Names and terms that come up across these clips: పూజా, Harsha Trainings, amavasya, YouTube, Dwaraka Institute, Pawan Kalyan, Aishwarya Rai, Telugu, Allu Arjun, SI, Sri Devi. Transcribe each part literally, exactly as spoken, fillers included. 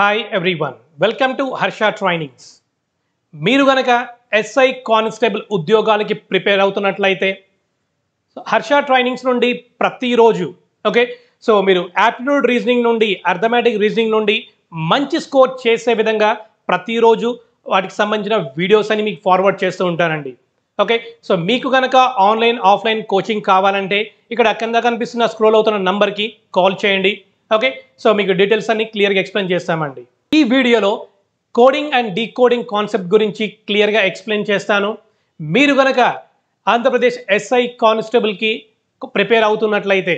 Hi everyone, welcome to Harsha Trainings. Meeru ganaka S I Constable udyogaliki prepare avutunnatlayite so Harsha Trainings nundi prati roju okay so meeru aptitude reasoning nundi arithmetic reasoning nundi manchi score chese vidhanga prati roju vatiki sambandhina videos ani meeku forward chestu untanandi okay so meeku ganaka online offline coaching kavalante ikkada akkanda kanipistunna scroll avutuna number ki call cheyandi. Okay so మీకు details అన్ని క్లియర్గా explain చేస్తామండి. ఈ వీడియోలో coding and decoding concept గురించి క్లియర్గా explain చేస్తాను. మీరు కనుక ఆంధ్రప్రదేశ్ ఎస్ఐ కానిస్టేబుల్కి ప్రిపేర్ అవుతున్నట్లయితే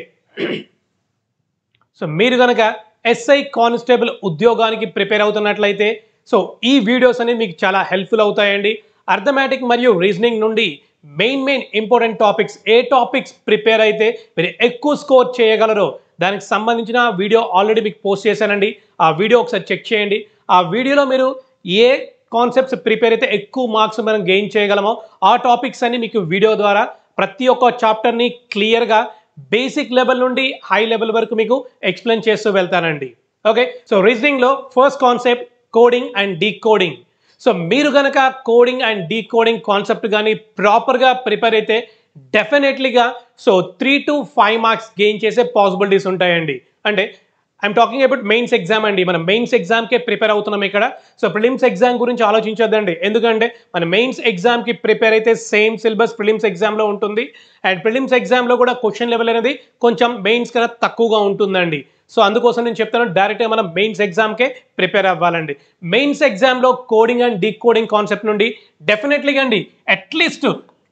సో మీరు కనుక ఎస్ఐ కానిస్టేబుల్ ఉద్యోగానికి ప్రిపేర్ అవుతున్నట్లయితే సో ఈ వీడియోస్ అనేవి మీకు చాలా హెల్ప్ఫుల్ అవుతాయండి. అర్థమెటిక్ మరియు రీజనింగ్ నుండి మెయిన్ మెయిన్ ఇంపార్టెంట్ టాపిక్స్ ఏ టాపిక్స్ ప్రిపేర్ అయితే మీరు ఎక్కువ స్కోర్ చేయగలరో దానికి సంబంధించిన వీడియో ఆల్రెడీ మీకు పోస్ట్ చేశానండి. ఆ వీడియో ఒకసారి చెక్ చేయండి. ఆ వీడియోలో మీరు ఏ కాన్సెప్ట్స్ ప్రిపేర్ అయితే ఎక్కువ మార్క్స్ మనం గెయిన్ చేయగలమో ఆ టాపిక్స్ అన్ని మీకు వీడియో ద్వారా ప్రతి ఒక్క చాప్టర్ని క్లియర్గా బేసిక్ లెవెల్ నుండి హై లెవెల్ వరకు మీకు ఎక్స్ప్లెయిన్ చేస్తూ వెళ్తానండి. ఓకే సో రీజనింగ్లో first concept coding and decoding. So మీరు కనుక కోడింగ్ అండ్ డీకోడింగ్ కాన్సెప్ట్ కానీ ప్రాపర్గా ప్రిపేర్ అయితే డెఫినెట్లీగా so three to five marks gain చేసే పాసిబిలిటీస్ ఉంటాయండి. అంటే I'm talking about mains exam అండి. మనం మెయిన్స్ ఎగ్జామ్కే ప్రిపేర్ అవుతున్నాం ఇక్కడ. సో ప్రిలిమ్స్ ఎగ్జామ్ గురించి ఆలోచించొద్దండి. ఎందుకంటే మన మెయిన్స్ ఎగ్జామ్కి ప్రిపేర్ అయితే సేమ్ సిలబస్ ప్రిలిమ్స్ ఎగ్జామ్లో ఉంటుంది. అండ్ ప్రిలిమ్స్ ఎగ్జామ్లో కూడా క్వశ్చన్ లెవెల్ అనేది కొంచెం మెయిన్స్ కన్నా తక్కువగా ఉంటుందండి. సో అందుకోసం నేను చెప్తాను డైరెక్ట్గా మనం మెయిన్స్ ఎగ్జామ్కే ప్రిపేర్ అవ్వాలండి. మెయిన్స్ ఎగ్జామ్లో కోడింగ్ అండ్ డీకోడింగ్ కాన్సెప్ట్ నుండి డెఫినెట్లీగా అండి at least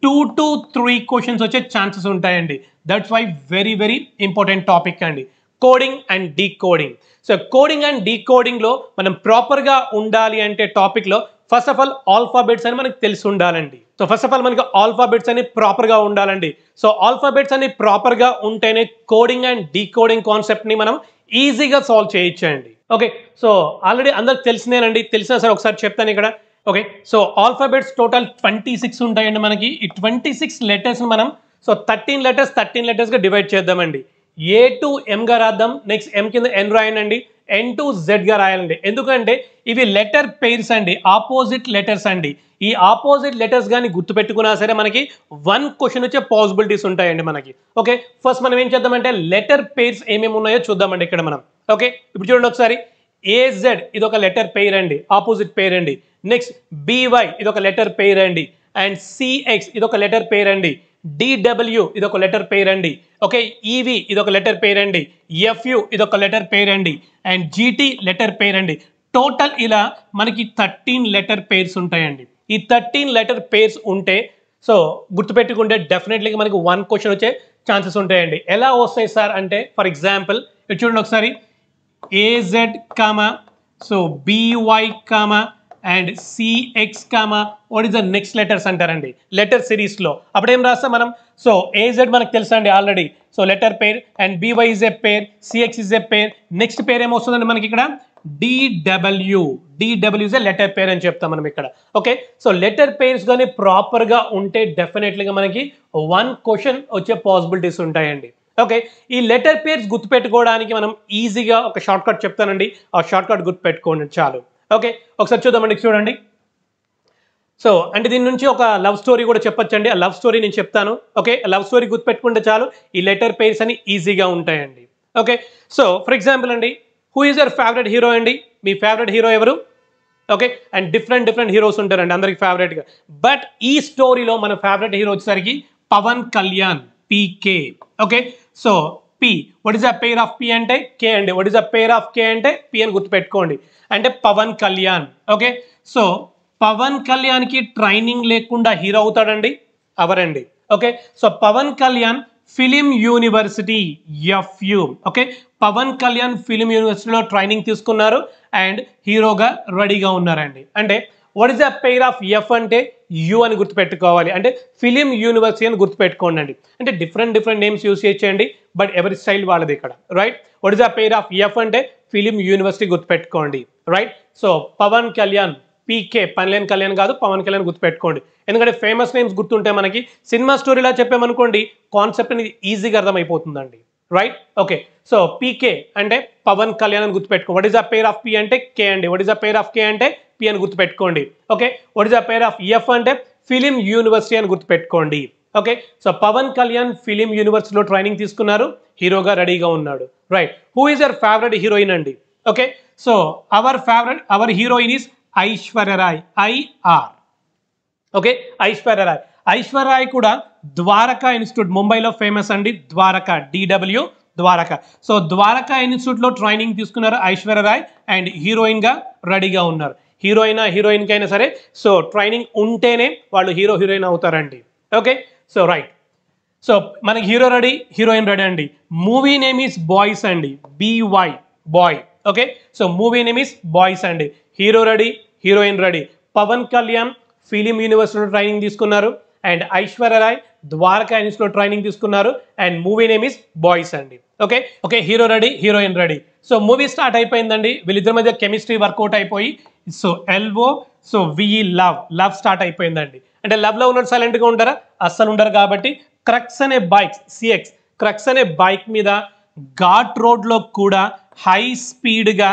two to three questions వచ్చే ఛాన్సెస్ ఉంటాయండి. That's why very very important topic అండి coding and decoding. So coding and డీకోడింగ్లో మనం ప్రాపర్గా ఉండాలి అంటే టాపిక్లో ఫస్ట్ ఆఫ్ ఆల్ ఆల్ఫాబెట్స్ అని మనకు తెలిసి ఉండాలండి. సో ఫస్ట్ ఆఫ్ ఆల్ మనకి ఆల్ఫాబెట్స్ అని ప్రాపర్గా ఉండాలండి. సో ఆల్ఫాబెట్స్ అని ప్రాపర్గా ఉంటేనే కోడింగ్ అండ్ డీకోడింగ్ కాన్సెప్ట్ని మనం ఈజీగా సాల్వ్ చేయొచ్చండి. ఓకే సో ఆల్రెడీ అందరికి తెలిసిందేనండి. తెలిసినా సరే ఒకసారి చెప్తాను ఇక్కడ. Okay so alphabets total twenty six ఉంటాయండి. మనకి ఈ ట్వంటీ సిక్స్ లెటర్స్ని మనం సో థర్టీన్ లెటర్స్ థర్టీన్ లెటర్స్గా డివైడ్ చేద్దామండి. ఏ టు ఎంగా రాద్దాం. నెక్స్ట్ ఎం కింద ఎన్ రాయనండి. ఎన్ టు జెడ్గా రాయాలండి. ఎందుకంటే ఇవి లెటర్ పెయిర్స్ అండి, ఆపోజిట్ లెటర్స్ అండి. ఈ ఆపోజిట్ లెటర్స్ కానీ గుర్తుపెట్టుకున్నా సరే మనకి వన్ క్వశ్చన్ వచ్చే పాసిబిలిటీస్ ఉంటాయండి మనకి. ఓకే ఫస్ట్ మనం ఏం చేద్దామంటే లెటర్ పెయిర్స్ ఏమేమి ఉన్నాయో చూద్దామండి ఇక్కడ మనం. ఓకే ఇప్పుడు చూడండి ఒకసారి. ఏజెడ్ ఇది ఒక లెటర్ పెయిర్ అండి, ఆపోజిట్ పెయిర్ అండి. నెక్స్ట్ బివై ఇది ఒక లెటర్ పెయిర్ అండి. అండ్ సిఎక్స్ ఇది ఒక లెటర్ పెయిర్ అండి. డిడబ్ల్యూ ఇది ఒక లెటర్ పెయిర్ అండి. ఓకే ఈవి ఇది ఒక లెటర్ పెయిర్ అండి. ఎఫ్యు ఇది ఒక లెటర్ పెయిర్ అండి. అండ్ జిటి లెటర్ పెయిర్ అండి. టోటల్ ఇలా మనకి థర్టీన్ లెటర్ పెయిర్స్ ఉంటాయండి. ఈ థర్టీన్ లెటర్ పెయిర్స్ ఉంటే సో గుర్తుపెట్టుకుంటే డెఫినెట్లీగా మనకి వన్ క్వశ్చన్ వచ్చే ఛాన్సెస్ ఉంటాయండి. ఎలా వస్తాయి సార్ అంటే ఫర్ ఎగ్జాంపుల్ ఇది చూడండి ఒకసారి. A Z comma so B Y comma and C X comma what is the next letters అంటారండి లెటర్ సిరీస్లో. అప్పుడేం రాస్తాం మనం? సో ఏజెడ్ మనకు తెలుసండి already, so letter pair. And B Y is a pair, C X is a pair. Next pair ఏమొస్తుందండి మనకి ఇక్కడ? D W. D W is a letter pair అని చెప్తాం మనం ఇక్కడ. ఓకే సో లెటర్ పేర్స్ కానీ ప్రాపర్గా ఉంటే డెఫినెట్లీగా మనకి వన్ క్వశ్చన్ వచ్చే పాసిబిలిటీస్ ఉంటాయండి. ఓకే ఈ లెటర్ పేర్స్ గుర్తుపెట్టుకోవడానికి మనం ఈజీగా ఒక షార్ట్ కట్ చెప్తానండి. ఆ షార్ట్ కట్ గుర్తుపెట్టుకోండి చాలు. ఓకే ఒకసారి చూద్దామండి. చూడండి సో అంటే దీని నుంచి ఒక లవ్ స్టోరీ కూడా చెప్పొచ్చండి. ఆ లవ్ స్టోరీ నేను చెప్తాను. ఓకే లవ్ స్టోరీ గుర్తుపెట్టుకుంటే చాలు ఈ లెటర్ పేర్స్ అని ఈజీగా ఉంటాయండి. ఓకే సో ఫర్ ఎగ్జాంపుల్ అండి who is your favourite hero అండి? మీ ఫేవరెట్ హీరో ఎవరు? Okay and different different heroes ఉంటారండి అందరికి ఫేవరెట్గా. బట్ ఈ స్టోరీలో మన ఫేవరెట్ హీరో వచ్చేసరికి Pawan Kalyan, P K. Okay so P what is the pair of P అంటే కే అండి. What is the pair of K అంటే పి అని గుర్తుపెట్టుకోండి. అంటే పవన్ కళ్యాణ్. ఓకే సో పవన్ కళ్యాణ్కి ట్రైనింగ్ లేకుండా హీరో అవుతాడండి అవరండి. Okay so Pawan Kalyan film university F U. Okay Pawan Kalyan film యూనివర్సిటీలో ట్రైనింగ్ తీసుకున్నారు అండ్ హీరోగా రెడీగా ఉన్నారండి. అంటే what is the pair of F అంటే యూ అని గుర్తుపెట్టుకోవాలి. అంటే ఫిలిం యూనివర్సిటీ అని గుర్తుపెట్టుకోండి అండి. అంటే డిఫరెంట్ డిఫరెంట్ నేమ్స్ యూస్ చేయండి బట్ ఎవరి స్టైల్ వాళ్ళది ఇక్కడ, right? What is the pair of F అంటే ఫిలిం యూనివర్సిటీ గుర్తుపెట్టుకోండి, right? So Pawan Kalyan P K, పన్లేని కళ్యాణ్ కాదు పవన్ కళ్యాణ్ గుర్తుపెట్టుకోండి. ఎందుకంటే ఫేమస్ నేమ్స్ గుర్తుంటే మనకి సినిమా స్టోరీలా చెప్పామనుకోండి కాన్సెప్ట్ అనేది ఈజీగా అర్థమైపోతుందండి. right? Okay, so P K and Pawan Kalyan and Gutpetko. What is the pair of P and K and A? What is the pair of K and A? P and Gutpetkondi. Okay, what is the pair of F and A? Film University and Gutpetkondi. Okay, so Pawan Kalyan Film University lo training teeskunnaru, hero ga ready ga unnadu, right? Who is your favorite heroine andi? Okay, so our favorite, our heroine is Aishwarya Rai, I R. Okay, Aishwarya Rai. Aishwarya Rai kuda Dwaraka Institute, Mumbai lo famous andi, Dwaraka, D W, Dwaraka. So Dwaraka Institute lo training teeskunnaru Aishwarya Rai and heroine ga ready ga unnaru. Heroine na heroine kaina sare, so training untene vallu hero heroine avtarandi. Okay, so right. So manaki hero ready, heroine ready andi. Movie name is Boys andi, B Y, boy. Okay, so movie name is Boys and Hero ready, heroine ready. Pawan Kalyan, Film University training teeskunnaru and Aishwarya Rai, Dwaraka Institute training teeskunnaru and movie name is Boys and okay, okay, hero ready, heroine ready. So movie start ayipindandi. Villidharu madhya chemistry workout ayipoyi. So L O, so V E love, love start ayipindandi. And love lo unnadu silent ga untara, assalu undaru kabatti crux ane bikes, C X, crux ane bike meeda ghat road లో కూడా high speed గా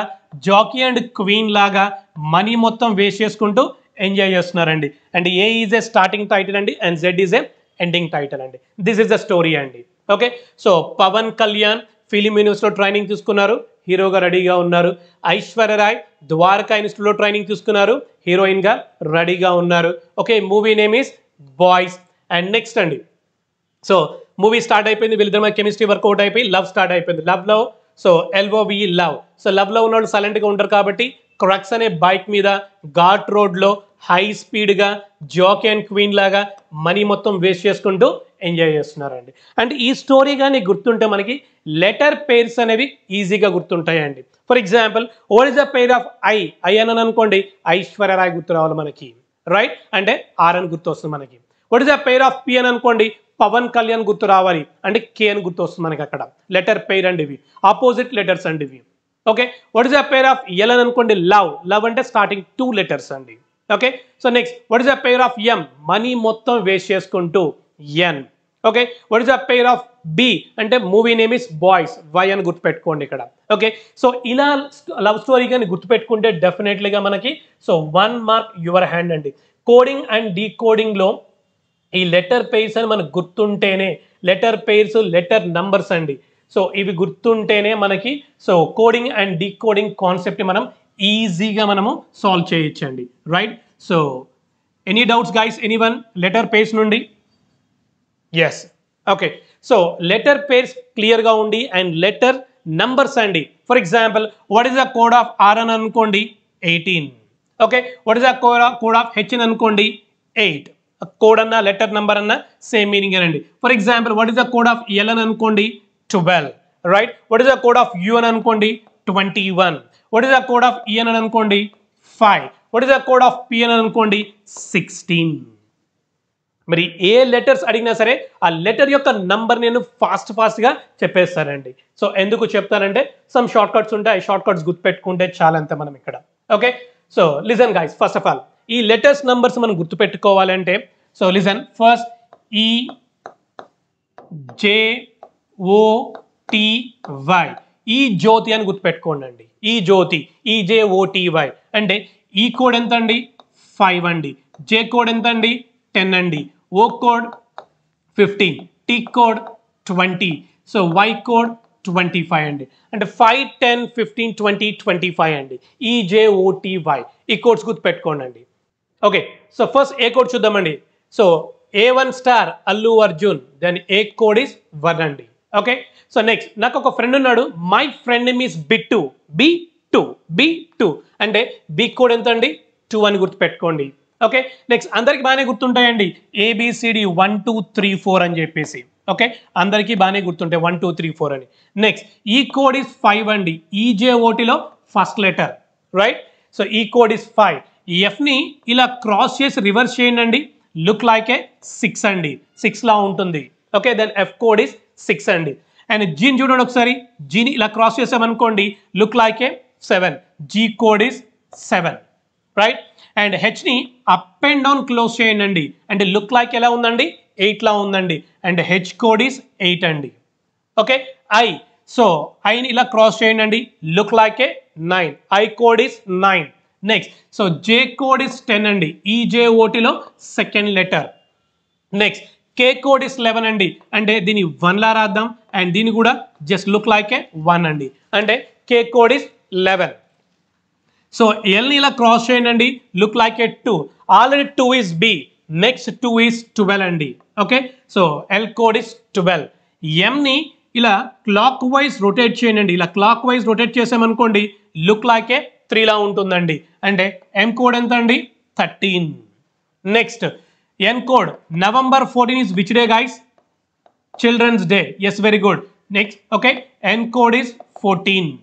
Jackie and queen లాగా money మొత్తం waste చేసుకుంటూ enjoy చేస్తున్నారండి. And A is a starting title అండి and Z is a ending title అండి. This is the story అండి. Okay, so Pawan Kalyan film యూనివర్సిటీలో ట్రైనింగ్ తీసుకున్నారు, హీరోగా రెడీగా ఉన్నారు. ఐశ్వర్య రాయ్ ద్వారకా యూనివర్సిటీలో ట్రైనింగ్ తీసుకున్నారు, హీరోయిన్ గా రెడీగా ఉన్నారు. Okay, movie name is boys. And next అండి, సో మూవీ స్టార్ట్ అయిపోయింది. వీళ్ళిద్దరి మీద కెమిస్ట్రీ వర్కౌట్ అయిపోయి లవ్ స్టార్ట్ అయిపోయింది. లవ్ లో so L O V love. So love లో ఉన్నవాళ్ళు సైలెంట్ గా ఉంటారు కాబట్టి క్రక్స్ అనే బైక్ మీద ఘాట్ రోడ్ లో హై స్పీడ్ గా జాకీ అండ్ క్వీన్ లాగా మనీ మొత్తం వేస్ట్ చేసుకుంటూ ఎంజాయ్ చేస్తున్నారండి. అండ్ ఈ స్టోరీ కానీ గుర్తుంటే మనకి లెటర్ పేర్స్ అనేవి ఈజీగా గుర్తుంటాయండి. For example, what is the pair of I? I అని అనుకోండి, ఐశ్వర్య రాయ్ గుర్తు రావాలి మనకి, రైట్? అంటే ఆర్ అని గుర్తు వస్తుంది మనకి. What is the pair of P అని అనుకోండి, పవన్ కళ్యాణ్ గుర్తు రావాలి అంటే కే అని గుర్తు వస్తుంది మనకి. అక్కడ లెటర్ పేర్ అండి, ఇవి ఆపోజిట్ లెటర్స్ అండి ఇవి. Okay, what is the pair of L అని అనుకోండి, లవ్, లవ్ అంటే స్టార్టింగ్ టూ లెటర్స్ అండి. Okay, so next what is the pair of M? Money మొత్తం వేస్ట్ చేసుకుంటూ N. Okay, what is the pair of B అంటే movie name is boys, Y అని గుర్తుపెట్టుకోండి ఇక్కడ. ఓకే, సో ఇలా love story కానీ గుర్తుపెట్టుకుంటే డెఫినెట్లీగా మనకి so one mark your hand అండి. కోడింగ్ అండ్ డీకోడింగ్ లో ఈ లెటర్ పేర్స్ అని మనకు గుర్తుంటేనే, లెటర్ పేర్స్ లెటర్ నంబర్స్ అండి, సో ఇవి గుర్తుంటేనే మనకి so coding and decoding concept మనం ఈజీగా మనము సాల్వ్ చేయొచ్చండి, right? So any doubts guys, any one letter pairs నుండి? Yes, okay. So letter pairs క్లియర్గా ఉండి అండ్ లెటర్ నంబర్స్ అండి. For example, what is the code of R అని అనుకోండి, eighteen. Okay, what is the code of H అని అనుకోండి, eight. Code అన్నా letter number అన్నా సేమ్ మీనింగ్ అండి. For example, what is the code of L అని అనుకోండి, twelve, right? What is the code of U అని అనుకోండి, twenty one. What is the code of E అని అనుకోండి, five. What is the code of P అని అనుకోండి, sixteen. మరి ఏ letters అడిగినా సరే ఆ లెటర్ యొక్క నంబర్ నేను ఫాస్ట్ ఫాస్ట్గా చెప్పేస్తానండి. సో ఎందుకు చెప్తానంటే సమ్ షార్ట్ కట్స్ ఉంటాయి, ఆ షార్ట్ కట్స్ గుర్తుపెట్టుకుంటే చాలా అంతే మనం ఇక్కడ. Okay, so listen guys, first of all ఈ లెటర్స్ నంబర్స్ మనం గుర్తుపెట్టుకోవాలంటే సో లిజన్, ఫస్ట్ ఈ జే ఓ టి వై, ఈ జ్యోతి అని గుర్తుపెట్టుకోండి అండి. ఈ జ్యోతి, ఈ జే ఓ టి వై అంటే ఈ కోడ్ ఎంత అండి, ఫైవ్ అండి. జే కోడ్ ఎంత అండి, టెన్ అండి. O code fifteen, T code twenty, so Y code twenty five అండి. అంటే five, ten, fifteen, twenty, twenty five అండి. E J O T Y, ఈ కోడ్స్ గుర్తుపెట్టుకోండి అండి. Okay, so first A code చూద్దామండి. So A one star Allu Arjun, then A code is one అండి. Okay, so next నాకు ఒక ఫ్రెండ్ ఉన్నాడు, my friend name is Bittu, B two, B two అంటే B code ఎంత అండి, టూ అని గుర్తుపెట్టుకోండి. ఓకే, నెక్స్ట్ అందరికి బాగానే గుర్తుంటాయండి A B C D one two three four అని చెప్పేసి. ఓకే, అందరికీ బాగానే గుర్తుంటాయి వన్ టూ త్రీ ఫోర్ అని. Next E code is five అండి, ఈజేఓటీలో ఫస్ట్ లెటర్, రైట్? సో ఈ కోడ్ ఇస్ ఫైవ్. ఎఫ్ని ఇలా క్రాస్ చేసి రివర్స్ చేయండి అండి, లుక్ లైక్ ఏ సిక్స్ అండి, సిక్స్లా ఉంటుంది. Okay, then F code is six అండి. అండ్ జీని చూడండి ఒకసారి, జీని ఇలా క్రాస్ చేసామనుకోండి, look like a seven, G code is seven, right? And హెచ్ని అప్ అండ్ డౌన్ క్లోజ్ చేయండి అండి, అంటే లుక్ లైక్ ఎలా ఉందండి, ఎయిట్లా ఉందండి. And H code is eight అండి. Okay, I. So, I in ila cross cheyanandi, look like a nine. I code is nine. Next, so J code is ten andi. E J O T lo second letter. Next, K code is eleven andi. And dini one la radam and dini kuda just look like a one andi. And K code is eleven. So L ni ila cross cheyanandi, look like a two. Already two is B. Next two is twelve andi. Okay, so L code is twelve. M ni ila clockwise rotate cheyanandi. Ila clockwise rotate chesam anukondi, look like a three la untundandi. And M code entandi thirteen. Next N code November fourteenth is which day, guys? Children's Day. Yes, very good. Next, okay, N code is fourteen.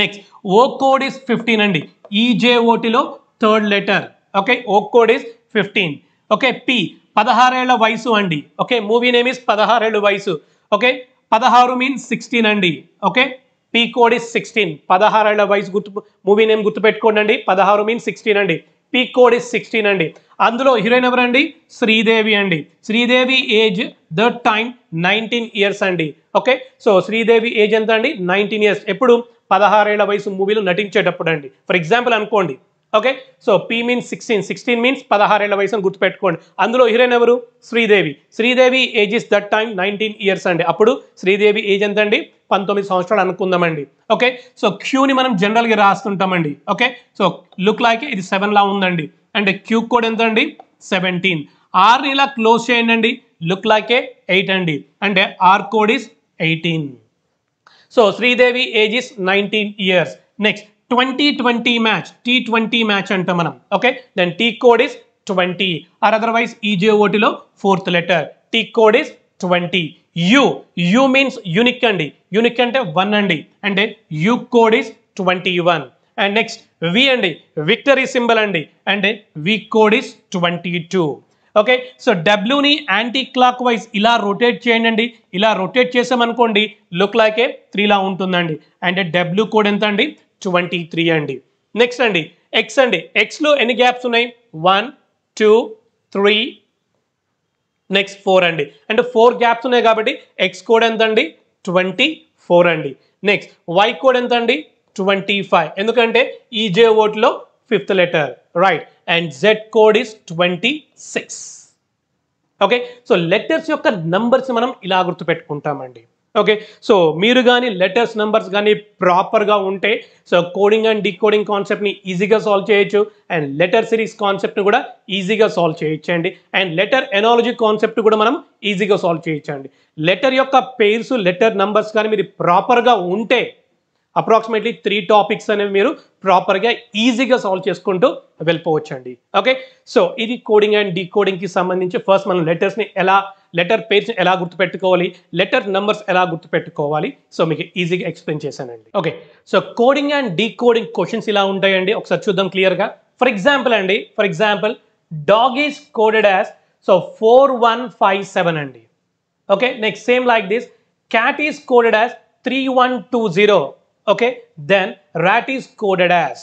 Next O code is fifteen andi. E J O T lo third letter. Okay, O code is fifteen. Okay, P పదహారు ఏళ్ల వయసు andi. Okay, movie name is పదహారు ఏళ్ల వయసు. Okay, పదహారు means sixteen andi. Okay, P code is sixteen. పదహారు ఏళ్ల వయసు మూవీ నేమ్ గుర్తుపెట్టుకోండి అండి. పదహారు మీన్స్ సిక్స్టీన్ అండి. P code is sixteen అండి. అందులో హీరోయిన్ ఎవరండి? శ్రీదేవి అండి. Sridevi age that time nineteen years అండి. ఓకే, సో శ్రీదేవి ఏజ్ ఎంత అండి? Nineteen years. ఎప్పుడు? పదహారు ఏళ్ల వయసు మూవీలో నటించేటప్పుడు అండి. ఫర్ ఎగ్జాంపుల్ అనుకోండి. Okay, so P means sixteen, sixteen means పదహారు ఏళ్ల వయసు అని గుర్తుపెట్టుకోండి. అందులో హీరోయిన్ ఎవరు? Sridevi. Sridevi age is that time nineteen years అండి. అప్పుడు శ్రీదేవి ఏజ్ ఎంత అండి? పంతొమ్మిది సంవత్సరాలు అనుకుందామండి. ఓకే, సో క్యూని మనం జనరల్గా రాస్తుంటామండి. ఓకే, సో లుక్ లైక్ ఇది సెవెన్ లా ఉందండి. అండ్ క్యూ కోడ్ ఎంత అండి? సెవెంటీన్. ఆర్ ఇలా క్లోజ్ చేయండి అండి, లుక్ లైక్ ఏ ఎయిట్ అండి. And R code is eighteen. So Sridevi age is nineteen years. Next twenty twenty match, T twenty match అంటాం మనం. Okay, then T code is twenty. Or otherwise ఈజేఓటీలో fourth letter. T code is twenty. U, U means unique andi. Unique ante one andi. And U code is twenty-one. And next V andi, victory symbol andi. And V code is twenty-two. Okay, so W ni anti-clockwise ila rotate cheyandi. Ila rotate chesam anukondi, look like a three la untundandi. And W code enta andi? twenty-three andi. Next andi X andi. X lo any gaps unnai? one two three. Next four అండి. అంటే four gaps ఉన్నాయి కాబట్టి X code ఎంత అండి? Twenty four అండి. Next Y code ఎంత అండి? Twenty five. ఎందుకంటే ఈజే ఓట్లో fifth letter, right. And Z code is twenty six. Okay, so letters యొక్క నంబర్స్ మనం ఇలా గుర్తుపెట్టుకుంటామండి. ఓకే, సో మీరు కానీ లెటర్స్ నెంబర్స్ కానీ ప్రాపర్గా ఉంటే సో కోడింగ్ అండ్ డీకోడింగ్ కాన్సెప్ట్ని ఈజీగా సాల్వ్ చేయొచ్చు. అండ్ లెటర్ సిరీస్ కాన్సెప్ట్ని కూడా ఈజీగా సాల్వ్ చేయొచ్చు అండి. అండ్ లెటర్ ఎనాలజీ కాన్సెప్ట్ కూడా మనం ఈజీగా సాల్వ్ చేయొచ్చు అండి. లెటర్ యొక్క పేర్స్, లెటర్ నెంబర్స్ కానీ మీరు ప్రాపర్గా ఉంటే అప్రాక్సిమేట్లీ త్రీ టాపిక్స్ అనేవి మీరు ప్రాపర్గా ఈజీగా సాల్వ్ చేసుకుంటూ వెళ్ళిపోవచ్చు అండి. ఓకే, సో ఇది కోడింగ్ అండ్ డీకోడింగ్కి సంబంధించి ఫస్ట్ మనం లెటర్స్ని ఎలా, లెటర్ పేర్స్ని ఎలా గుర్తుపెట్టుకోవాలి, లెటర్ నెంబర్స్ ఎలా గుర్తుపెట్టుకోవాలి, సో మీకు ఈజీగా ఎక్స్ప్లెయిన్ చేశానండి. Okay, so coding and decoding questions ఇలా ఉంటాయండి. ఒకసారి చూద్దాం క్లియర్గా. ఫర్ ఎగ్జాంపుల్ అండి, for example dog is coded as so four one five seven అండి. Okay, next same like this cat is coded as three one two zero. Okay, then rat is coded as.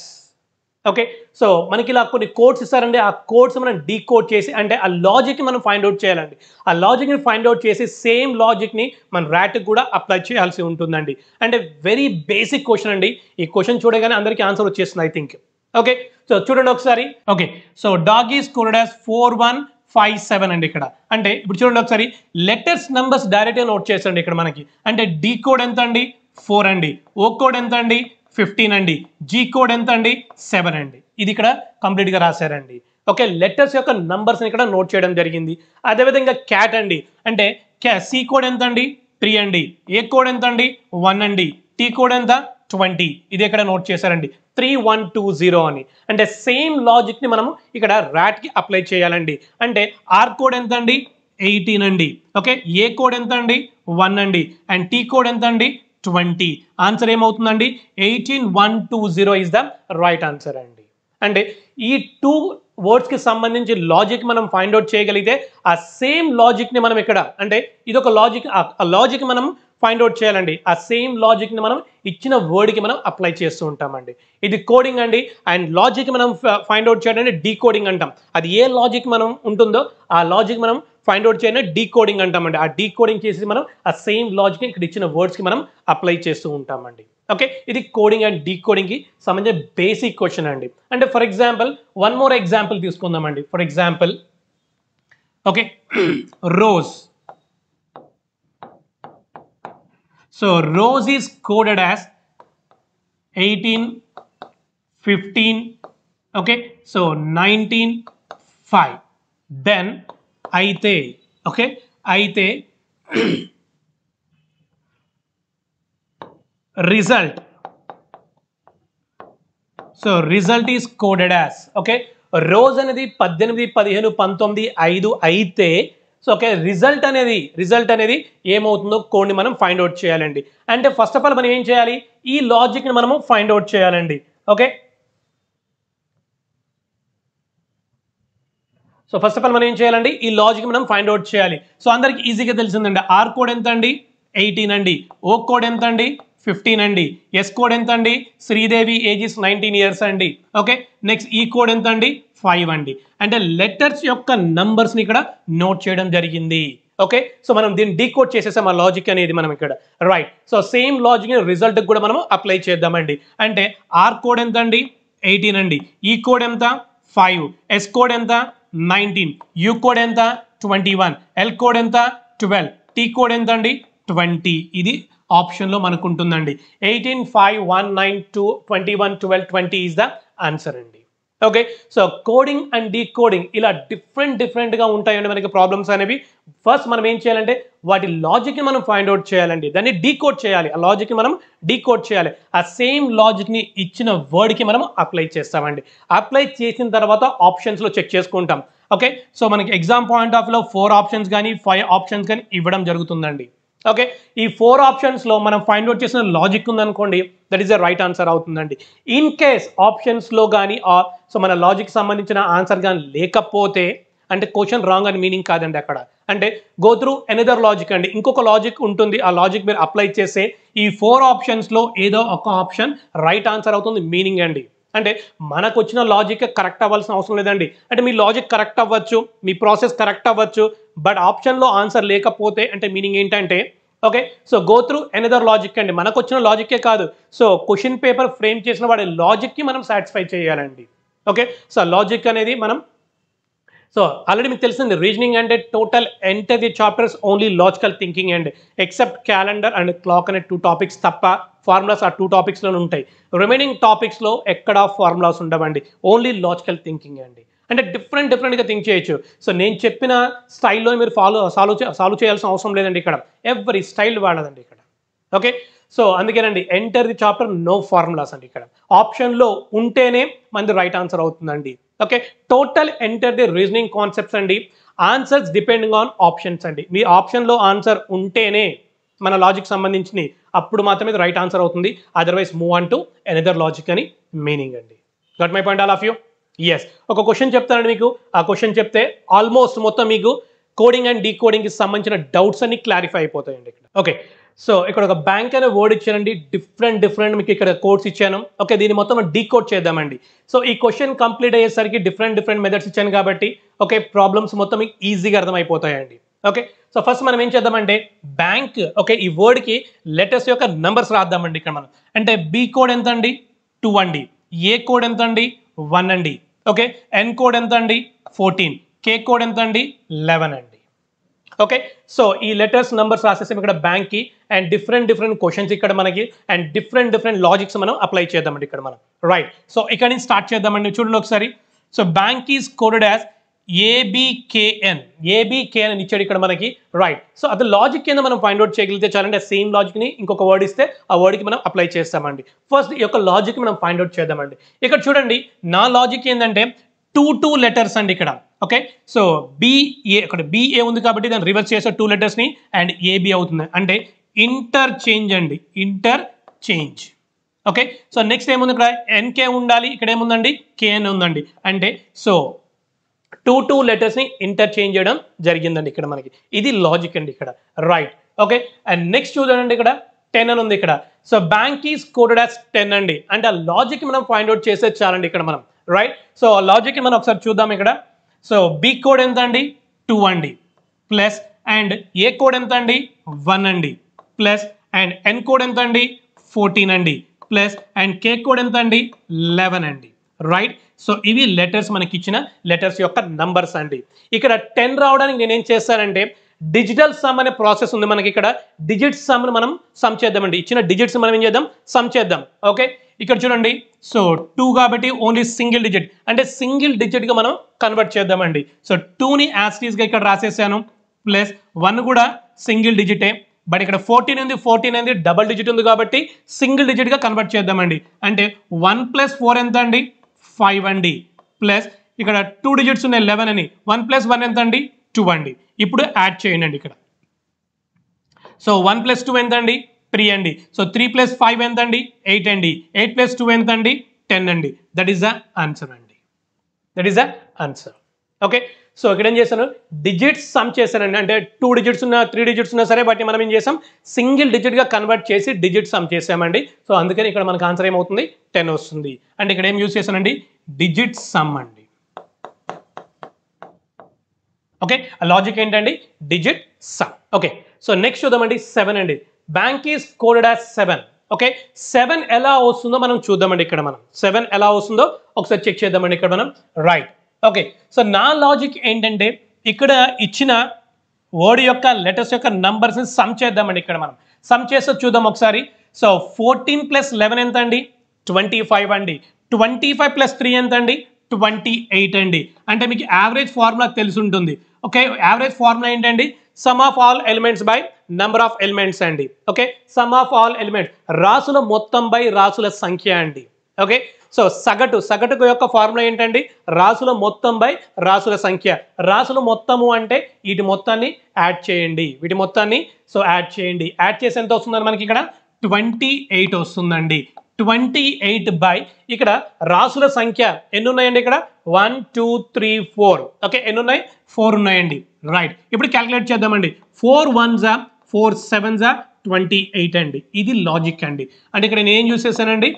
Okay, so మనకి ఇలా కొన్ని codes ఇస్తారండి. ఆ codes మనం decode చేసి అంటే ఆ లాజిక్ని మనం ఫైండ్అవుట్ చేయాలండి. ఆ లాజిక్ని ఫైండ్అవుట్ చేసి సేమ్ లాజిక్ని మనం ర్యాట్కి కూడా అప్లై చేయాల్సి ఉంటుందండి. అంటే వెరీ బేసిక్ క్వశ్చన్ అండి. ఈ క్వశ్చన్ చూడగానే అందరికీ ఆన్సర్ వచ్చేస్తుంది ఐ థింక్. ఓకే, సో చూడండి ఒకసారి. Okay, so dog is coded as four one five seven అండి ఇక్కడ. అంటే ఇప్పుడు చూడండి ఒకసారి లెటర్స్ నెంబర్స్ డైరెక్ట్గా నోట్ చేసండి ఇక్కడ మనకి. అంటే డీ కోడ్ ఎంత అండి? ఫోర్ అండి. ఓ కోడ్ ఎంత అండి? ఫిఫ్టీన్ అండి. జీ కోడ్ ఎంత అండి? సెవెన్ అండి. ఇది ఇక్కడ కంప్లీట్గా రాశారండి. ఓకే, లెటర్స్ యొక్క నంబర్స్ని ఇక్కడ నోట్ చేయడం జరిగింది. అదేవిధంగా క్యాట్ అండి. అంటే సి కోడ్ ఎంత అండి? త్రీ అండి. ఏ కోడ్ ఎంత అండి? వన్ అండి. టీ కోడ్ ఎంత? ట్వంటీ. ఇది ఇక్కడ నోట్ చేశారండి, త్రీ వన్ టూ జీరో అని. అంటే సేమ్ లాజిక్ని మనము ఇక్కడ ర్యాట్కి అప్లై చేయాలండి. అంటే ఆర్ కోడ్ ఎంత అండి? ఎయిటీన్ అండి. ఓకే, ఏ కోడ్ ఎంత అండి? వన్ అండి. అండ్ టీ కోడ్ ఎంత అండి? ట్వంటీ. ఆన్సర్ ఏమవుతుందండి? Eighteen one two zero is the right answer అండి. అంటే ఈ టూ వర్డ్స్కి సంబంధించి లాజిక్ మనం ఫైండ్అవుట్ చేయగలిగితే ఆ సేమ్ లాజిక్ని మనం ఇక్కడ అంటే ఇదొక లాజిక్, ఆ లాజిక్ మనం ఫైండ్అవుట్ చేయాలండి. ఆ సేమ్ లాజిక్ని మనం ఇచ్చిన వర్డ్కి మనం అప్లై చేస్తూ ఉంటామండి. ఇది కోడింగ్ అండి. అండ్ లాజిక్ మనం ఫైండ్అవుట్ చేయడానికి డీకోడింగ్ అంటాం. అది ఏ లాజిక్ మనం ఉంటుందో ఆ లాజిక్ మనం find out చేయన decoding అంటామండి. ఆ decoding చేసి మనం ఆ same logic ని ఇక్కడ ఇచ్చిన words కి మనం apply చేస్తూ ఉంటామండి. Okay, ఇది coding and decoding కి సంబంధించిన basic question అండి. అంటే for example one more example తీసుకుందామండి. For example, okay, rose. So rose is coded as eighteen fifteen, okay, so nineteen five, then aite, okay, aite result. So result is coded as, okay, rose anedi eighteen fifteen nineteen five aite. So okay, result anedi result anedi em avutundo code ni manam find out cheyalandi. Ante first of all manam em cheyali, ee logic ni manam find out cheyalandi. Okay, so first of all manam em cheyalandi, ee logic ni manam find out cheyali. So andariki easy ga telisindandi, r code entandi eighteen andi, o code entandi fifteen andi, s code entandi Sri Devi age is nineteen years andi, okay, next e code entandi five అండి. అంటే letters యొక్క numbers ని ఇక్కడ note చేయడం జరిగింది. Okay, so మనం దీన్ని decode చేసేసాం ఆ లాజిక్ అనేది మనం ఇక్కడ, రైట్. సో సేమ్ లాజిక్ ని రిజల్ట్ కి కూడా మనం అప్లై చేద్దామండి. అంటే ఆర్ కోడ్ ఎంత అండి ఎయిటీన్ అండి, ఈ కోడ్ ఎంత ఫైవ్, ఎస్ కోడ్ ఎంత నైన్టీన్, యూ కోడ్ ఎంత ట్వంటీ వన్, ఎల్ కోడ్ ఎంత ట్వెల్వ్, టీ కోడ్ ఎంత అండి ట్వంటీ. ఇది ఆప్షన్ లో మనకు ఉంటుందండి. Eighteen five one nine two twenty one twelve twenty is the answer అండి. Okay, so coding and decoding ఇలా డిఫరెంట్ డిఫరెంట్గా ఉంటాయండి మనకి ప్రాబ్లమ్స్ అనేవి. ఫస్ట్ మనం ఏం చేయాలంటే వాటి లాజిక్ని మనం ఫైండ్ అవుట్ చేయాలండి, దాన్ని డీకోడ్ చేయాలి. ఆ లాజిక్ని మనం డీకోడ్ చేయాలి. ఆ సేమ్ లాజిక్ని ఇచ్చిన వర్డ్కి మనం అప్లై చేస్తామండి. అప్లై చేసిన తర్వాత ఆప్షన్స్లో చెక్ చేసుకుంటాం. ఓకే, సో మనకి ఎగ్జామ్ పాయింట్ ఆఫ్ లో ఫోర్ ఆప్షన్స్ కానీ ఫైవ్ ఆప్షన్స్ కానీ ఇవ్వడం జరుగుతుందండి. ఓకే, ఈ ఫోర్ ఆప్షన్స్లో మనం ఫైండ్ అవుట్ చేసిన లాజిక్ ఉందనుకోండి, that is the right answer అవుతుందండి. ఇన్ కేస్ ఆప్షన్స్లో కానీ ఆర్ సో మన లాజిక్ సంబంధించిన ఆన్సర్ కానీ లేకపోతే అంటే క్వశ్చన్ రాంగ్ అని మీనింగ్ కాదండి. అక్కడ అంటే గో త్రూ ఎనదర్ లాజిక్ అండి, ఇంకొక లాజిక్ ఉంటుంది. ఆ లాజిక్ మీరు అప్లై చేస్తే ఈ ఫోర్ ఆప్షన్స్లో ఏదో ఒక ఆప్షన్ రైట్ ఆన్సర్ అవుతుంది మీనింగ్ అండి. అంటే మనకు వచ్చిన లాజిక్ కరెక్ట్ అవ్వాల్సిన అవసరం లేదండి. అంటే మీ లాజిక్ కరెక్ట్ అవ్వచ్చు, మీ ప్రాసెస్ కరెక్ట్ అవ్వచ్చు, బట్ ఆప్షన్లో ఆన్సర్ లేకపోతే అంటే మీనింగ్ ఏంటంటే, okay, so go through another logic అండి. మనకు వచ్చిన లాజిక్కే కాదు, సో క్వశ్చన్ పేపర్ ఫ్రేమ్ చేసిన వాడి లాజిక్కి మనం సాటిస్ఫై చేయాలండి. ఓకే, సో లాజిక్ అనేది మనం సో ఆల్రెడీ మీకు తెలిసింది రీజనింగ్ అంటే total enter the chapters only logical thinking and except calendar and clock అనే టూ టాపిక్స్ తప్ప ఫార్ములాస్ ఆ టూ టాపిక్స్లోనే ఉంటాయి. రిమైనింగ్ టాపిక్స్లో ఎక్కడా ఫార్ములాస్ ఉండవండి, ఓన్లీ లాజికల్ థింకింగ్ అండి. అంటే డిఫరెంట్ డిఫరెంట్గా థింక్ చేయొచ్చు. సో నేను చెప్పిన స్టైల్లో మీరు ఫాలో సాల్వ్ సాల్వ్ చేయాల్సిన అవసరం లేదండి. ఇక్కడ ఎవరీ స్టైల్ వాడదండి ఇక్కడ. ఓకే, సో అందుకేనండి enter the chapter no formulas అండి. ఇక్కడ ఆప్షన్లో ఉంటేనే మనది రైట్ ఆన్సర్ అవుతుందండి. Okay, total enter the reasoning concepts అండి. ఆన్సర్స్ డిపెండింగ్ ఆన్ ఆప్షన్స్ అండి. మీ ఆప్షన్లో ఆన్సర్ ఉంటేనే మన లాజిక్ సంబంధించినవి అప్పుడు మాత్రమే రైట్ ఆన్సర్ అవుతుంది. Otherwise move on to another logic అని మీనింగ్ అండి. Got my point all of you? Yes. ఒక క్వశ్చన్ చెప్తానండి మీకు. ఆ క్వశ్చన్ చెప్తే ఆల్మోస్ట్ మొత్తం మీకు కోడింగ్ అండ్ డీకోడింగ్కి సంబంధించిన డౌట్స్ అన్ని క్లారిఫై అయిపోతాయండి ఇక్కడ. ఓకే, సో ఇక్కడ ఒక బ్యాంక్ అనే వర్డ్ ఇచ్చానండి. డిఫరెంట్ డిఫరెంట్ మీకు ఇక్కడ కోడ్స్ ఇచ్చాను. ఓకే, దీన్ని మొత్తం డీకోడ్ చేద్దామండి. సో ఈ క్వశ్చన్ కంప్లీట్ అయ్యేసరికి డిఫరెంట్ డిఫరెంట్ మెథడ్స్ ఇచ్చాను కాబట్టి ఓకే ప్రాబ్లమ్స్ మొత్తం మీకు ఈజీగా అర్థమైపోతాయండి. ఓకే, సో ఫస్ట్ మనం ఏం చేద్దామంటే బ్యాంక్, ఓకే, ఈ వర్డ్కి లెటర్స్ యొక్క నంబర్స్ రాద్దామండి ఇక్కడ మనం. అంటే బి కోడ్ ఎంత అండి టూ అండి, ఏ కోడ్ ఎంత అండి వన్ అండి, ఓకే, ఎన్ కోడ్ ఎంత అండి ఫోర్టీన్, కే కోడ్ ఎంత అండి లెవెన్ అండి. ఓకే, సో ఈ లెటర్స్ నంబర్స్ రాసేసాం ఇక్కడ బ్యాంక్కి. అండ్ డిఫరెంట్ డిఫరెంట్ క్వశ్చన్స్ ఇక్కడ మనకి అండ్ డిఫరెంట్ డిఫరెంట్ లాజిక్స్ మనం అప్లై చేద్దామండి ఇక్కడ మనం, రైట్. సో ఇక్కడ నుంచి స్టార్ట్ చేద్దామండి. చూడండి ఒకసారి. So bank is coded as A B K N, A B K N అని ఇచ్చాడు ఇక్కడ మనకి, రైట్. సో అది లాజిక్ కింద మనం ఫైండ్ అవుట్ చేయగలిగితే చాలండి. ఆ సేమ్ లాజిక్ని ఇంకొక వర్డ్ ఇస్తే ఆ వర్డ్కి మనం అప్లై చేస్తామండి. ఫస్ట్ ఈ యొక్క లాజిక్ మనం ఫైండ్ అవుట్ చేద్దామండి. ఇక్కడ చూడండి నా లాజిక్ ఏంటంటే టూ టూ లెటర్స్ అండి ఇక్కడ. ఓకే, సో బిఏ, ఇక్కడ బిఏ ఉంది కాబట్టి దాన్ని రివర్స్ చేసే టూ లెటర్స్ని అండ్ ఏబి అవుతుంది. అంటే ఇంటర్చేంజ్ అండి, ఇంటర్చేంజ్. ఓకే, సో నెక్స్ట్ ఏముంది ఇక్కడ ఎన్కే ఉండాలి, ఇక్కడ ఏముందండి కేఎన్ ఉందండి. అంటే సో టూ టూ లెటర్స్ని ఇంటర్చేంజ్ చేయడం జరిగిందండి ఇక్కడ మనకి. ఇది లాజిక్ అండి ఇక్కడ, రైట్. ఓకే, అండ్ నెక్స్ట్ చూడండి ఇక్కడ టెన్ అని ఉంది ఇక్కడ. So bank is coded as ten అండి. అండ్ ఆ లాజిక్ మనం ఫైండ్ అవుట్ చేసే చాలండి ఇక్కడ మనం, రైట్. సో ఆ లాజిక్ని మనం ఒకసారి చూద్దాం ఇక్కడ. సో బి కోడ్ ఎంత అండి టూ అండి, plus and A code ఎంత అండి one అండి plus and N code ఎంత అండి fourteen అండి plus and K code ఎంత అండి eleven అండి right. సో ఇవి లెటర్స్ మనకి ఇచ్చిన లెటర్స్ యొక్క నంబర్స్ అండి. ఇక్కడ ten రావడానికి నేను ఏం చేస్తానంటే డిజిటల్ సమ్ అనే ప్రాసెస్ ఉంది మనకి. ఇక్కడ డిజిట్ సమ్ మనం సమ్ చేద్దామండి, ఇచ్చిన డిజిట్స్ మనం ఏం చేద్దాం సమ్ చేద్దాం. ఓకే ఇక్కడ చూడండి, సో టూ కాబట్టి ఓన్లీ సింగిల్ డిజిట్ అంటే సింగిల్ డిజిట్ గా మనం కన్వర్ట్ చేద్దామండి. సో టూని యాస్టీస్ గా ఇక్కడ రాసేసాను, ప్లస్ వన్ కూడా సింగిల్ డిజిటే, బట్ ఇక్కడ ఫోర్టీన్ ఉంది, ఫోర్టీన్ అనేది డబల్ డిజిట్ ఉంది కాబట్టి సింగిల్ డిజిట్ గా కన్వర్ట్ చేద్దామండి. అంటే వన్ ప్లస్ ఫోర్ ఎంత అండి ఫైవ్ అండి, ప్లస్ ఇక్కడ టూ డిజిట్స్ ఉన్నాయి లెవెన్ అని, వన్ ప్లస్ వన్ ఎంత అండి టూ అండి. ఇప్పుడు యాడ్ చేయండి ఇక్కడ, సో వన్ ప్లస్ టూ ఎంత అండి త్రీ అండి, సో త్రీ ప్లస్ ఫైవ్ ఎంత అండి ఎయిట్ అండి, ఎయిట్ ప్లస్ టూ ఎంత అండి టెన్ అండి. దట్ ఈస్ ద ఆన్సర్ అండి, that is the answer. Okay so ఇక్కడ ఏం చేశాను డిజిట్స్ సమ్ చేశానండి, అంటే టూ డిజిట్స్ ఉన్నా త్రీ డిజిట్స్ ఉన్నా సరే వాటిని మనం ఏం చేసాం సింగిల్ డిజిట్గా కన్వర్ట్ చేసి డిజిట్ సమ్ చేసామండి. సో అందుకని ఇక్కడ మనకు ఆన్సర్ ఏమవుతుంది టెన్ వస్తుంది. అంటే ఇక్కడ ఏం యూజ్ చేశానండి డిజిట్ సమ్ అండి. ఓకే ఆ లాజిక్ ఏంటండి digit sum. Okay so next చూద్దామండి సెవెన్ అండి. Bank is coded as seven. Okay seven ఎలా వస్తుందో మనం చూద్దామండి. ఇక్కడ మనం సెవెన్ ఎలా వస్తుందో ఒకసారి చెక్ చేద్దామండి ఇక్కడ మనం రైట్. ఓకే సో నా లాజిక్ ఏంటంటే ఇక్కడ ఇచ్చిన వర్డ్ యొక్క లెటర్స్ యొక్క నంబర్స్ ని సమ్ చేద్దామండి. ఇక్కడ మనం సమ్ చేస్తే చూద్దాం ఒకసారి. సో ఫోర్టీన్ ప్లస్ లెవెన్ ఎంత అండి ట్వంటీ ఫైవ్ అండి, ట్వంటీ ఫైవ్ ప్లస్ త్రీ ఎంత అండి ట్వంటీ ఎయిట్ అండి. అంటే మీకు యావరేజ్ ఫార్ములా తెలిసి ఉంటుంది. ఓకే యావరేజ్ ఫార్ములా ఏంటండి sum of all elements by number of elements అండి. Okay sum of all elements రాసుల మొత్తం బై రాసుల సంఖ్య అండి. ఓకే సో సగటు, సగటు యొక్క ఫార్ములా ఏంటండి రాసుల మొత్తం బై రాసుల సంఖ్య. రాసుల మొత్తము అంటే వీటి మొత్తాన్ని యాడ్ చేయండి, వీటి మొత్తాన్ని సో యాడ్ చేయండి. యాడ్ చేసి ఎంత వస్తుందండి మనకి ఇక్కడ ట్వంటీ ఎయిట్ వస్తుందండి. ట్వంటీ ఎయిట్ బై ఇక్కడ రాసుల సంఖ్య ఎన్ని ఉన్నాయండి ఇక్కడ one two three four. Okay ఎన్ని ఉన్నాయి ఫోర్ ఉన్నాయండి రైట్. ఇప్పుడు క్యాలిక్యులేట్ చేద్దామండి. ఫోర్ వన్ జా ఫోర్ సెవెన్ జా ట్వంటీ ఎయిట్ అండి. ఇది లాజిక్ అండి. అంటే ఇక్కడ నేను ఏం యూస్ చేశానండి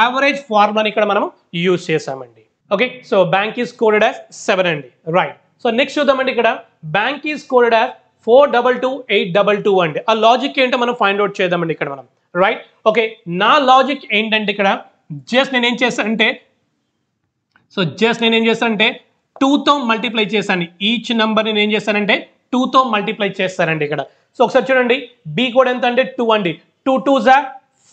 యావరేజ్ ఫార్ములాని ఇక్కడ మనం యూజ్ చేసామండి. Okay so bank is coded as seven అండి రైట్. సో నెక్స్ట్ చూద్దామండి ఇక్కడ bank is coded as four double two eight double two అండి. ఆ లాజిక్ ఏంటో మనం ఫైండ్ అవుట్ చేద్దామండి ఇక్కడ మనం రైట్. ఓకే నా లాజిక్ ఏంటంటే ఇక్కడ జస్ట్ నేనేం చేస్తాను అంటే సో జస్ట్ నేనేం చేస్తాను అంటే టూతో మల్టిప్లై చేశాను. ఈచ్ నెంబర్ని నేను ఏం చేస్తానంటే టూతో మల్టిప్లై చేస్తానండి ఇక్కడ. సో ఒకసారి చూడండి బి కోడ్ ఎంత అంటే టూ అండి, టూ టూ జా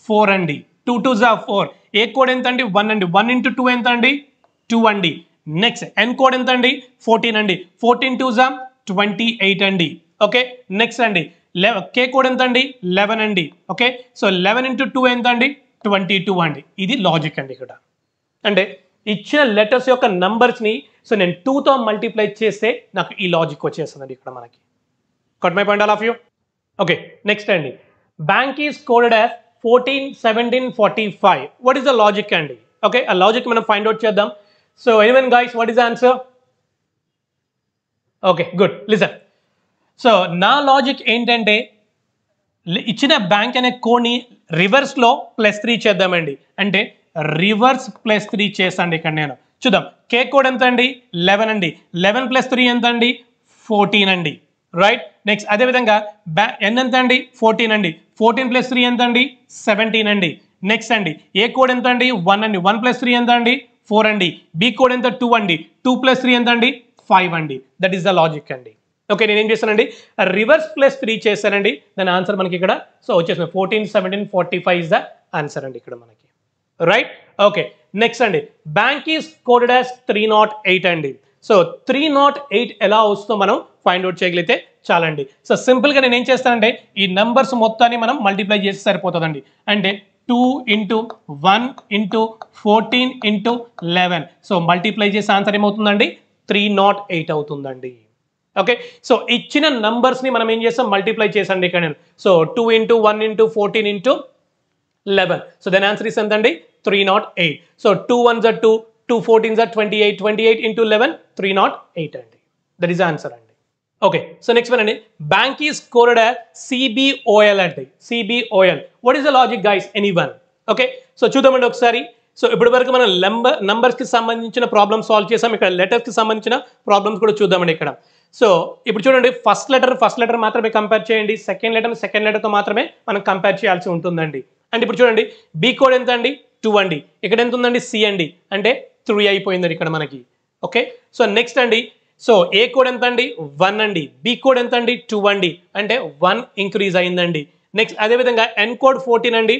ఫోర్ అండి, టూ టూ జా ఫోర్. ఏ కోడ్ ఎంత అండి వన్ అండి, వన్ ఇంటూ టూ ఎంత అండి టూ అండి. నెక్స్ట్ ఎన్ కోడ్ ఎంత అండి ఫోర్టీన్ అండి, ఫోర్టీన్ టూ జా ట్వంటీ ఎయిట్ అండి. ఓకే నెక్స్ట్ అండి కే కోడ్ ఎంత అండి లెవెన్ అండి. Okay so eleven into two ఎంత అండి ట్వంటీ టూ అండి. ఇది లాజిక్ అండి ఇక్కడ. అంటే ఇచ్చిన లెటర్స్ యొక్క నంబర్స్ని సో నేను టూతో మల్టిప్లై చేస్తే నాకు ఈ లాజిక్ వచ్చేస్తుందండి ఇక్కడ మనకి. Got my point all of you. Okay next అండి bank is coded as fourteen seventeen forty five. What is the logic అండి? ఓకే ఆ లాజిక్ మనం ఫైండ్ అవుట్ చేద్దాం. So anyone guys what is the answer? Okay good listen. So నా logic ఏంటంటే ఇచ్చిన bank అనే కోడ్ని రివర్స్లో ప్లస్ త్రీ చేద్దామండి. అంటే రివర్స్ ప్లస్ త్రీ చేస్తాండి ఇక్కడ నేను. చూద్దాం కే కోడ్ ఎంత అండి లెవెన్ అండి, లెవెన్ ప్లస్ త్రీ ఎంత అండి ఫోర్టీన్ అండి రైట్. నెక్స్ట్ అదేవిధంగా బ్యా ఎన్ ఎంత అండి ఫోర్టీన్ అండి, ఫోర్టీన్ ప్లస్ త్రీ ఎంత అండి సెవెంటీన్ అండి. నెక్స్ట్ అండి ఏ కోడ్ ఎంత అండి వన్ అండి, వన్ ప్లస్ త్రీ ఎంత అండి ఫోర్ అండి. బి కోడ్ ఎంత టూ అండి, టూ ప్లస్ త్రీ ఎంత అండి ఫైవ్ అండి. దట్ ఈస్ ద లాజిక్ అండి. ఓకే నేనేం చేశానండి రివర్స్ ప్లస్ త్రీ చేశానండి. దాని ఆన్సర్ మనకి ఇక్కడ సో వచ్చేసింది fourteen seventeen forty five is the answer అండి ఇక్కడ మనకి రైట్. ఓకే నెక్స్ట్ అండి bank is coded as three nought eight అండి. సో త్రీ నాట్ ఎయిట్ ఎలా వస్తుందో మనం ఫైండ్ అవుట్ చేయగలిగితే చాలండి. సో సింపుల్గా నేను ఏం చేస్తానంటే ఈ నంబర్స్ మొత్తాన్ని మనం మల్టిప్లై చేసి సరిపోతుందండి. అంటే two into one into fourteen into eleven. So multiply చేసే ఆన్సర్ ఏమవుతుందండి త్రీ నాట్ ఎయిట్ అవుతుందండి. ఓకే సో ఇచ్చిన నంబర్స్ని మనం ఏం చేస్తాం మల్టిప్లై చేసండి ఇక్కడ నేను. So two into one into fourteen into eleven. So then answer is ఎంతండి three nought eight. So two one జా టూ, టూ ఫోర్టీన్ జా twenty eight, twenty eight into eleven three nought eight అండి. That is answer అండి. Okay so next one అండి bank is coded as C B O L అండి, C B O L. What is the logic guys any one? Okay so చూద్దామండి ఒకసారి. So ఇప్పటి వరకు మనం number నంబర్స్కి సంబంధించిన ప్రాబ్లమ్ సాల్వ్ చేసాం. ఇక్కడ లెటర్స్కి సంబంధించిన ప్రాబ్లమ్స్ కూడా చూద్దామండి ఇక్కడ. So, if you look at first letter, first letter matrame compare cheyandi, second letter, second letter to matrame manam compare cheyalsi untundandi. And if you look at B code entandi two andi. Ikkada entundandi C andi ante three ayipoyindi ikkada manaki. Okay? So next andi, so A code entandi one andi, B code entandi two andi ante one increase ayindandi. Next adhe vidhanga N code fourteen andi,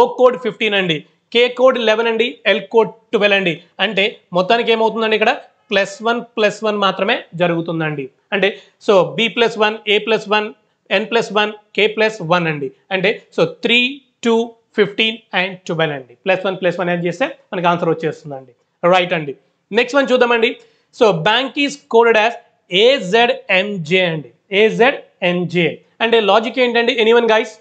O code fifteen andi, K code eleven andi, L code twelve andi. Ante motaniki em avutundi ikkada plus one plus one matrame jarugutundandi. And so B plus one, A plus one, N plus one, K plus one and, and so three, two, fifteen and twelve and plus one plus one and answer and right and next one chudamandi. So bank is coded as A Z M J and A Z M J and a logic and anyone guys?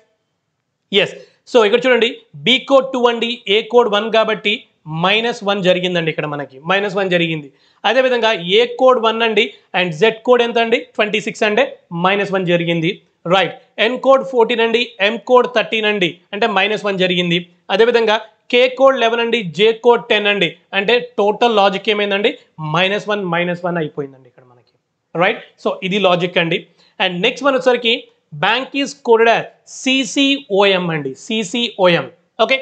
Yes. So ikkada chudandi B code two and A code one kabatti minus one jarigindandi ikkada manaki minus one jarigindi. Adhe vidhanga A code one andi and Z code entandi twenty-six ande minus one jarigindi. Right. N code fourteen andi, M code thirteen andi ante minus one jarigindi. Adhe vidhanga K code eleven andi, J code ten andi ante total logic emendandi minus one minus one ayipoyindandi ikkada manaki. Right. So idi logic andi. And next one sariki bank is coded as C C O M andi, C C O M. Okay.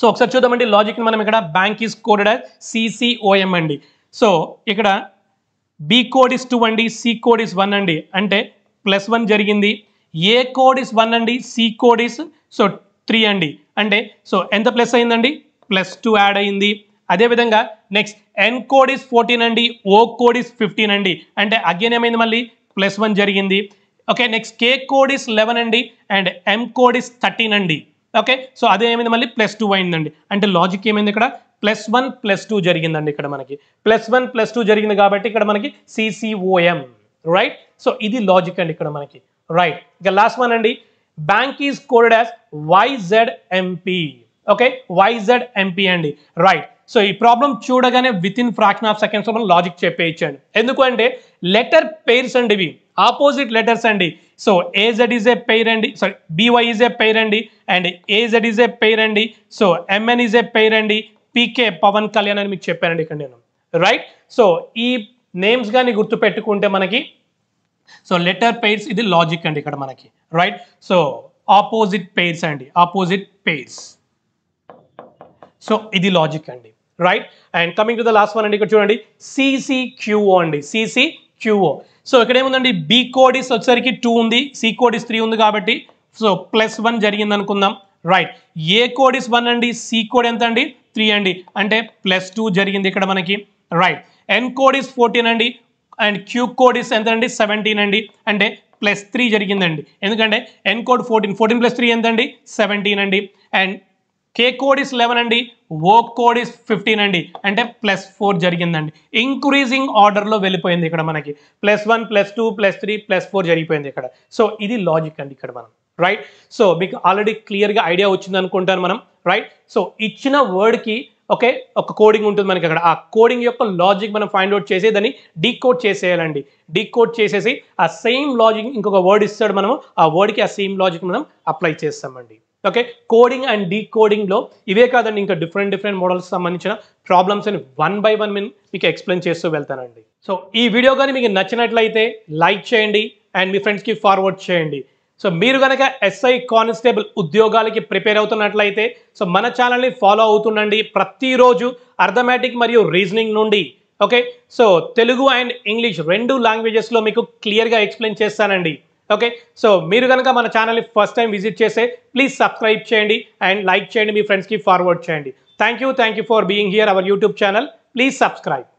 So ఒకసారి చూద్దామండి logic ని మనం ఇక్కడ bank is coded as C C O M అండి. So ఇక్కడ B code is two అండి, C code is one అండి అంటే ప్లస్ one జరిగింది. A కోడ్ ఇస్ one అండి, C code is so three అండి అంటే సో ఎంత ప్లస్ అయ్యిందండి ప్లస్ two యాడ్ అయ్యింది. అదే విధంగా next N code is fourteen అండి, O కోడ్ ఇస్ fifteen అండి అంటే అగైన్ ఏమైంది మళ్ళీ ప్లస్ one జరిగింది. Okay next K code is eleven అండి and M code is thirteen అండి. ఓకే సో అదే ఏమైంది మళ్ళీ ప్లస్ టూ అయిందండి అంటే లాజిక్ ఏమైంది ఇక్కడ ప్లస్ వన్ ప్లస్ టూ జరిగిందండి ఇక్కడ మనకి ప్లస్ వన్ ప్లస్ టూ జరిగింది కాబట్టి ఇక్కడ మనకి C C O M right. So ఇది లాజిక్ అండి ఇక్కడ మనకి రైట్. ఇక లాస్ట్ వన్ అండి bank is coded as Y Z M P okay Y Z M P అండి రైట్. సో ఈ ప్రాబ్లం చూడగానే with in fraction of seconds మనం లాజిక్ చెప్పేయచ్చండి. ఎందుకు అంటే లెటర్ పేర్స్ అండి ఇవి opposite letters and so A Z is a pair and sorry B Y is a pair and and A Z is a pair and so M N is a pair and P K Pawan Kalyan అని మీకు చెప్పానండి ఇక్కడ నేను right. So ఈ names గాని గుర్తు పెట్టుకుంటే మనకి సో లెటర్ pairs ఇది లాజిక్ అండి ఇక్కడ మనకి రైట్. సో ఆపోజిట్ pairs అండి ఆపోజిట్ pairs సో ఇది లాజిక్ అండి right. And coming to the last one అండి ఇక్కడ చూడండి C C Q O అండి C C Q O. So ఇక్కడ ఏముందండి B కోడ్ ఇస్ వచ్చేసరికి two ఉంది, C కోడ్ ఇస్ three ఉంది కాబట్టి సో ప్లస్ one జరిగింది అనుకుందాం right. A code is one అండి, C కోడ్ ఎంత అండి three అండి అంటే ప్లస్ two జరిగింది ఇక్కడ మనకి right. N code is fourteen అండి అండ్ Q కోడ్ ఇస్ ఎంత అండి seventeen అండి అంటే ప్లస్ three జరిగిందండి ఎందుకంటే N code fourteen fourteen plus three ఎంత అండి seventeen అండి and K code is eleven అండి, O కోడ్ ఇస్ fifteen అండి అంటే ప్లస్ four జరిగిందండి. ఇంక్రీజింగ్ ఆర్డర్లో వెళ్ళిపోయింది ఇక్కడ మనకి plus one plus two plus three plus four జరిగిపోయింది ఇక్కడ. సో ఇది లాజిక్ అండి ఇక్కడ మనం రైట్. సో మీకు ఆల్రెడీ క్లియర్గా ఐడియా వచ్చింది అనుకుంటాను మనం రైట్. సో ఇచ్చిన వర్డ్కి ఓకే ఒక కోడింగ్ ఉంటుంది మనకి అక్కడ ఆ కోడింగ్ యొక్క లాజిక్ మనం ఫైండ్ అవుట్ చేసి దాన్ని డీకోడ్ చేసేయాలండి. డీకోడ్ చేసేసి ఆ సేమ్ లాజిక్ ఇంకొక వర్డ్ ఇస్తాడు మనము ఆ వర్డ్కి ఆ సేమ్ లాజిక్ మనం అప్లై చేస్తామండి. ఓకే కోడింగ్ అండ్ డీకోడింగ్లో ఇవే కాదండి ఇంకా డిఫరెంట్ డిఫరెంట్ మోడల్స్ సంబంధించిన ప్రాబ్లమ్స్ అని వన్ బై వన్ నేను మీకు ఎక్స్ప్లెయిన్ చేస్తూ వెళ్తానండి. సో ఈ వీడియో కానీ మీకు నచ్చినట్లయితే లైక్ చేయండి అండ్ మీ ఫ్రెండ్స్కి ఫార్వర్డ్ చేయండి. సో మీరు కనుక ఎస్ఐ కానిస్టేబుల్ ఉద్యోగాలకి ప్రిపేర్ అవుతున్నట్లయితే సో మన ఛానల్ని ఫాలో అవుతుండండి. ప్రతిరోజు అర్థమెటిక్ మరియు రీజనింగ్ నుండి okay so Telugu and English రెండు లాంగ్వేజెస్లో మీకు క్లియర్గా ఎక్స్ప్లెయిన్ చేస్తానండి. ఓకే సో మీరు కనుక మన ఛానల్ని ఫస్ట్ టైం విజిట్ చేస్తే ప్లీజ్ సబ్స్క్రైబ్ చేయండి అండ్ లైక్ చేయండి మీ ఫ్రెండ్స్కి ఫార్వర్డ్ చేయండి. Thank you thank you for being here our YouTube channel. Please subscribe.